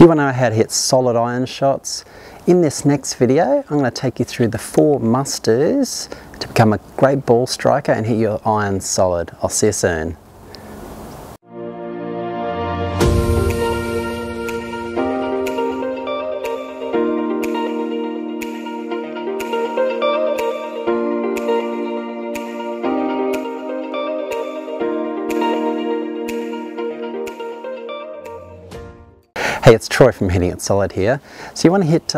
Do you want to know how to hit solid iron shots? In this next video, I'm going to take you through the 4 must-dos to become a great ball striker and hit your iron solid. I'll see you soon. Hey, it's Troy from Hitting It Solid here. So you want to hit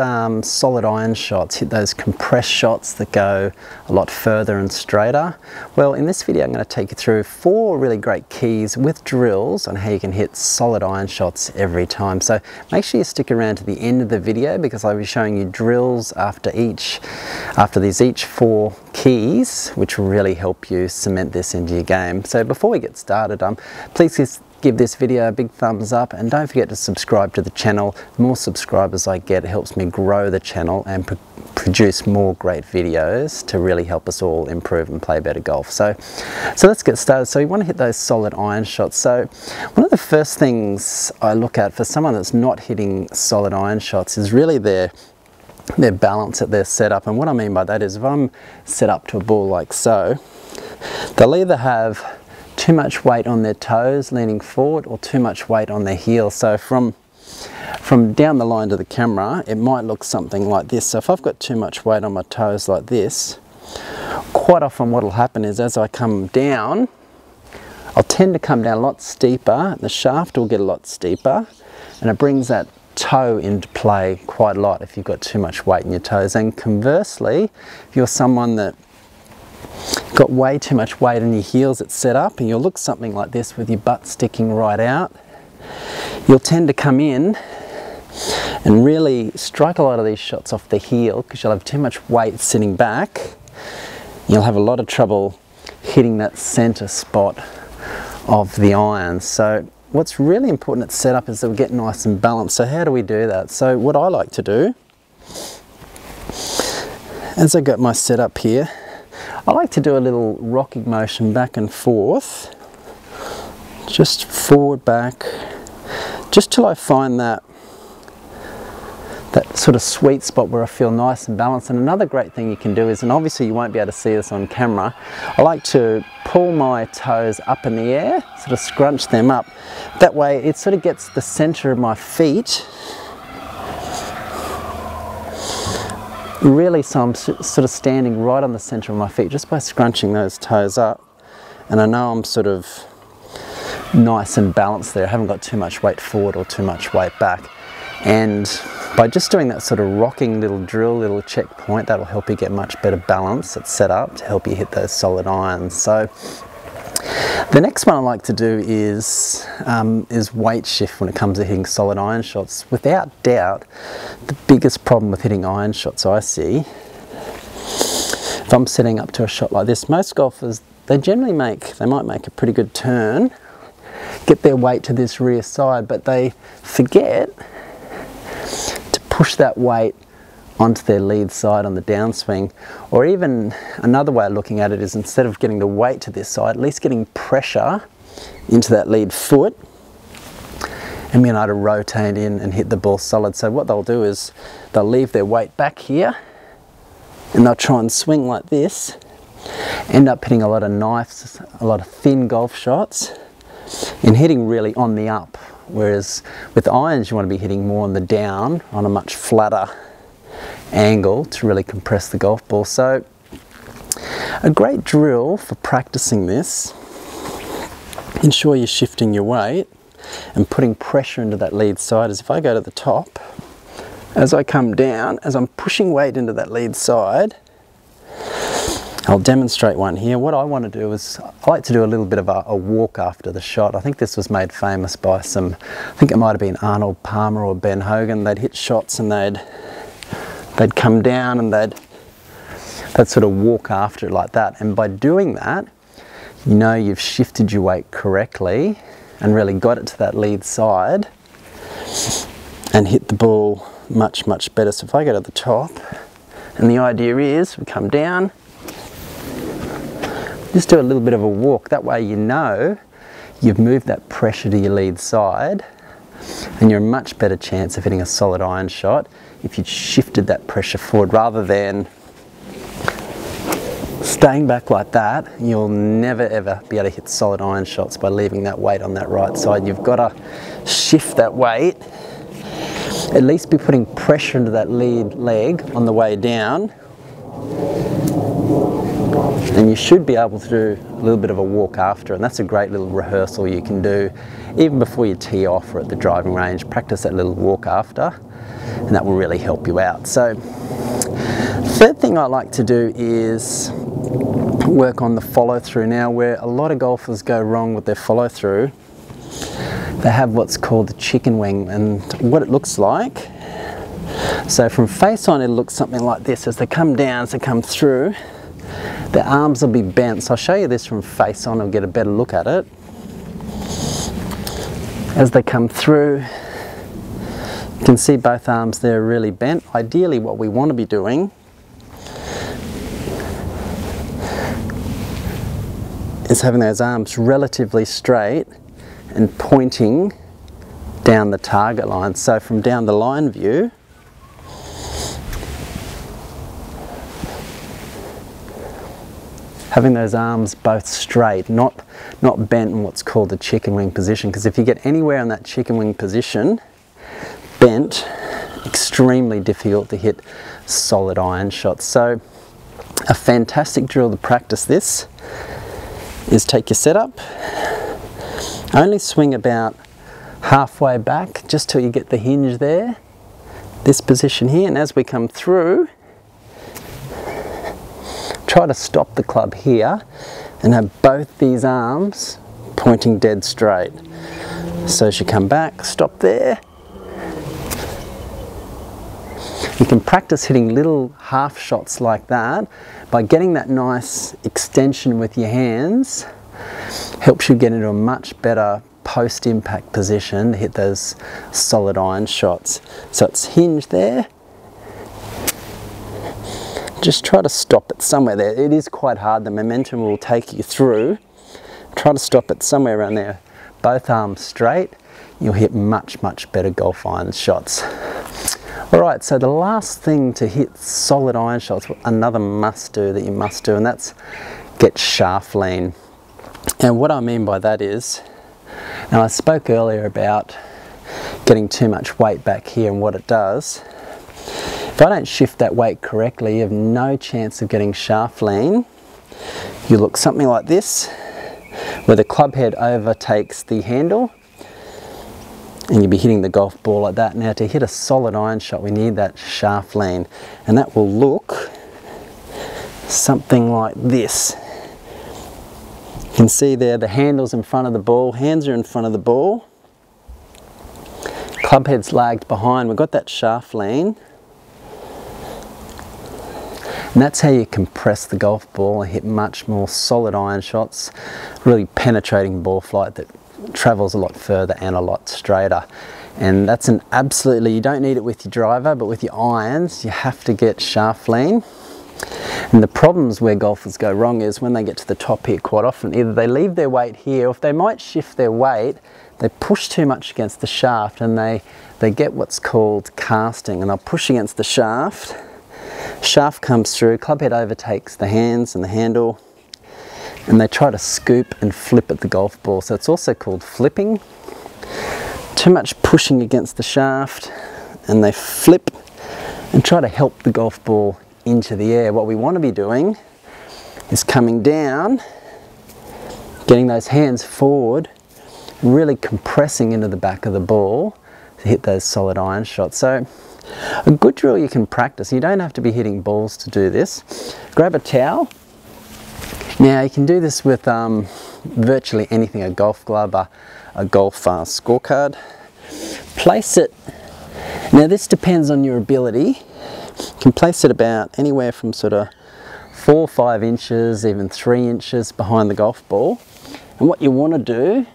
solid iron shots, hit those compressed shots that go a lot further and straighter. Well, in this video I'm going to take you through 4 really great keys with drills on how you can hit solid iron shots every time. So make sure you stick around to the end of the video because I'll be showing you drills after these 4 keys, which will really help you cement this into your game. So before we get started, please give this video a big thumbs up and don't forget to subscribe to the channel. The more subscribers I get, it helps me grow the channel and produce more great videos to really help us all improve and play better golf. So let's get started. So you want to hit those solid iron shots. So one of the first things I look at for someone that's not hitting solid iron shots is really their balance at their setup. And what I mean by that is if I'm set up to a ball like so, they'll either have too much weight on their toes leaning forward or too much weight on their heels. So from down the line to the camera, it might look something like this. So if I've got too much weight on my toes like this, quite often what'll happen is as I come down, I'll tend to come down a lot steeper, and the shaft will get a lot steeper, and it brings that toe into play quite a lot if you've got too much weight in your toes. And conversely, if you're someone that got way too much weight on your heels at setup, and you'll look something like this with your butt sticking right out, you'll tend to come in and really strike a lot of these shots off the heel because you'll have too much weight sitting back. You'll have a lot of trouble hitting that center spot of the iron. So what's really important at setup is that we get nice and balanced. So how do we do that? So what I like to do, as I got my setup here, I like to do a little rocking motion back and forth, just forward, back, just till I find that sort of sweet spot where I feel nice and balanced. And another great thing you can do is, and obviously you won't be able to see this on camera, I like to pull my toes up in the air, sort of scrunch them up. That way it sort of gets the center of my feet really, so I'm sort of standing right on the center of my feet just by scrunching those toes up, and I know I'm sort of nice and balanced there. I haven't got too much weight forward or too much weight back, and by just doing that sort of rocking little drill, little checkpoint, that'll help you get much better balance at setup to help you hit those solid irons. So the next one I like to do is weight shift when it comes to hitting solid iron shots. Without doubt, the biggest problem with hitting iron shots I see, if I'm setting up to a shot like this, most golfers, they might make a pretty good turn, get their weight to this rear side, but they forget to push that weight onto their lead side on the downswing. Or even another way of looking at it is, instead of getting the weight to this side, at least getting pressure into that lead foot and being able to rotate in and hit the ball solid. So what they'll do is they'll leave their weight back here and they'll try and swing like this, end up hitting a lot of knives, a lot of thin golf shots, and hitting really on the up. Whereas with irons you want to be hitting more on the down, on a much flatter angle to really compress the golf ball. So a great drill for practicing this, ensure you're shifting your weight and putting pressure into that lead side, is if I go to the top, as I come down, as I'm pushing weight into that lead side, I'll demonstrate one here. What I want to do is, I like to do a little bit of a walk after the shot. I think this was made famous by I think it might have been Arnold Palmer or Ben Hogan. They'd hit shots and they'd come down and they'd sort of walk after it like that. And by doing that, you know you've shifted your weight correctly and really got it to that lead side and hit the ball much, much better. So if I go to the top, and the idea is we come down, just do a little bit of a walk. That way you know you've moved that pressure to your lead side and you're a much better chance of hitting a solid iron shot if you shifted that pressure forward rather than staying back like that. You'll never ever be able to hit solid iron shots by leaving that weight on that right side. You've got to shift that weight, at least be putting pressure into that lead leg on the way down, and you should be able to do a little bit of a walk after, and that's a great little rehearsal you can do even before you tee off or at the driving range. Practice that little walk after and that will really help you out. So third thing I like to do is work on the follow through. Now, where a lot of golfers go wrong with their follow through, they have what's called the chicken wing, and what it looks like, so from face on it looks something like this. As they come down, as they come through, their arms will be bent. So I'll show you this from face on and get a better look at it. As they come through, you can see both arms there are really bent. Ideally what we want to be doing is having those arms relatively straight and pointing down the target line. So from down the line view, having those arms both straight, not bent in what's called the chicken wing position, because if you get anywhere in that chicken wing position, bent, extremely difficult to hit solid iron shots. So a fantastic drill to practice this is take your setup, only swing about halfway back just till you get the hinge there, this position here, and as we come through, try to stop the club here and have both these arms pointing dead straight. So as you come back, stop there. You can practice hitting little half shots like that by getting that nice extension with your hands. Helps you get into a much better post impact position to hit those solid iron shots. So it's hinge there. Just try to stop it somewhere there. It is quite hard, the momentum will take you through. Try to stop it somewhere around there. Both arms straight, you'll hit much, much better golf iron shots. All right, so the last thing to hit solid iron shots, another must do that you must do, and that's get shaft lean. And what I mean by that is, now I spoke earlier about getting too much weight back here and what it does. If I don't shift that weight correctly, you have no chance of getting shaft lean. You look something like this, where the club head overtakes the handle, and you'll be hitting the golf ball like that. Now, to hit a solid iron shot, we need that shaft lean, and that will look something like this. You can see there the handle's in front of the ball, hands are in front of the ball, club head's lagged behind, we've got that shaft lean. And that's how you compress the golf ball and hit much more solid iron shots, really penetrating ball flight that travels a lot further and a lot straighter. And that's an absolutely, you don't need it with your driver, but with your irons, you have to get shaft lean. And the problems where golfers go wrong is when they get to the top here quite often, either they leave their weight here, or if they might shift their weight, they push too much against the shaft and they get what's called casting, and they'll push against the shaft. Shaft comes through, club head overtakes the hands and the handle, and they try to scoop and flip at the golf ball. So it's also called flipping. Too much pushing against the shaft, and they flip and try to help the golf ball into the air. What we want to be doing is coming down, getting those hands forward, really compressing into the back of the ball to hit those solid iron shots. So a good drill you can practice, you don't have to be hitting balls to do this. Grab a towel. Now you can do this with virtually anything, a golf glove, a golf scorecard. Place it, now this depends on your ability, you can place it about anywhere from sort of 4 or 5 inches, even 3 inches behind the golf ball. And what you want to do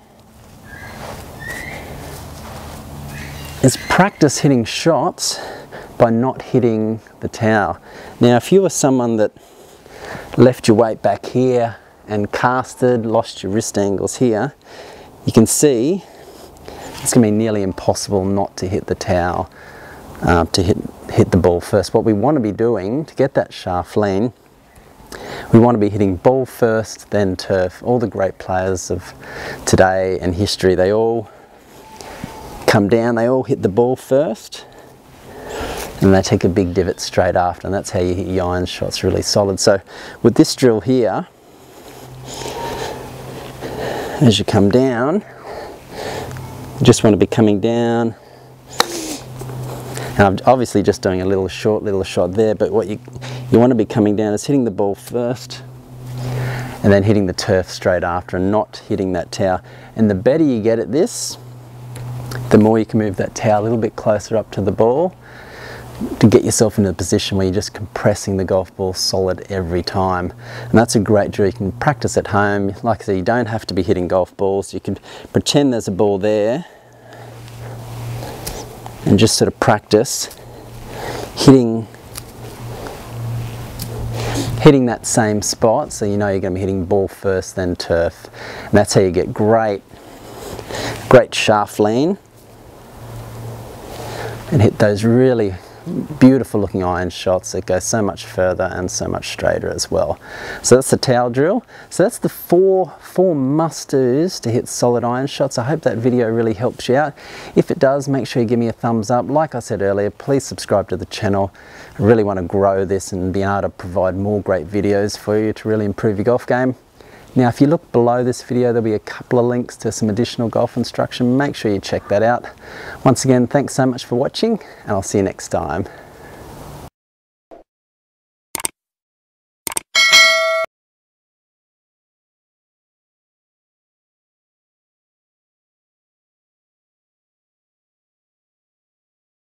is practice hitting shots by not hitting the towel. Now, if you were someone that left your weight back here and casted, lost your wrist angles here, you can see it's going to be nearly impossible not to hit the towel, to hit the ball first. What we want to be doing to get that shaft lean, we want to be hitting ball first, then turf. All the great players of today and history, they all come down, they all hit the ball first, and they take a big divot straight after, and that's how you hit your iron shots really solid. So with this drill here, as you come down, you just want to be coming down, and I'm obviously just doing a little short little shot there, but what you want to be coming down is hitting the ball first and then hitting the turf straight after, and not hitting that towel. And the better you get at this, the more you can move that towel a little bit closer up to the ball to get yourself into a position where you're just compressing the golf ball solid every time. And that's a great drill. You can practice at home. Like I said, you don't have to be hitting golf balls. You can pretend there's a ball there and just sort of practice hitting that same spot, so you know you're going to be hitting ball first, then turf. And that's how you get great shaft lean and hit those really beautiful looking iron shots that go so much further and so much straighter as well. So that's the towel drill. So that's the four must-dos to hit solid iron shots. I hope that video really helps you out. If it does, make sure you give me a thumbs up. Like I said earlier, please subscribe to the channel. I really want to grow this and be able to provide more great videos for you to really improve your golf game. Now, if you look below this video, there'll be a couple of links to some additional golf instruction. Make sure you check that out. Once again, thanks so much for watching, and I'll see you next time.